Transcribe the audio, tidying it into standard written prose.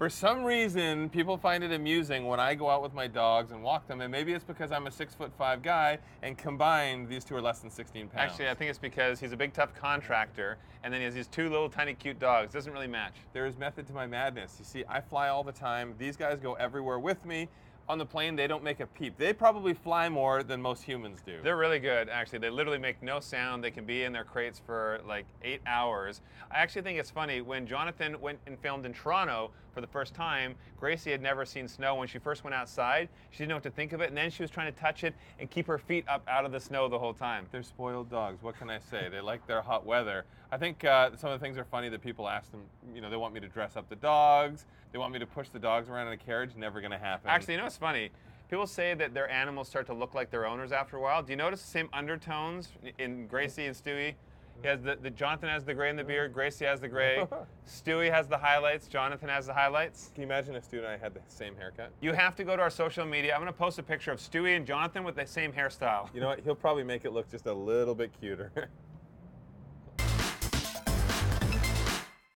For some reason, people find it amusing when I go out with my dogs and walk them, and maybe it's because I'm a 6'5" guy, and combined, these two are less than 16 pounds. Actually, I think it's because he's a big, tough contractor, and then he has these two little, tiny, cute dogs. Doesn't really match. There is method to my madness. You see, I fly all the time. These guys go everywhere with me. On the plane, they don't make a peep. They probably fly more than most humans do. They're really good, actually. They literally make no sound. They can be in their crates for like 8 hours. I actually think it's funny, when Jonathan went and filmed in Toronto for the first time, Gracie had never seen snow. When she first went outside, she didn't know what to think of it, and then she was trying to touch it and keep her feet up out of the snow the whole time. They're spoiled dogs, what can I say? They like their hot weather. I think some of the things are funny that people ask them, you know, they want me to dress up the dogs, they want me to push the dogs around in a carriage, never gonna happen. Actually, you know what's funny? People say that their animals start to look like their owners after a while. Do you notice the same undertones in Gracie and Stewie? He has Jonathan has the gray in the beard, Gracie has the gray, Stewie has the highlights, Jonathan has the highlights. Can you imagine if Stewie and I had the same haircut? You have to go to our social media. I'm going to post a picture of Stewie and Jonathan with the same hairstyle. You know what? He'll probably make it look just a little bit cuter.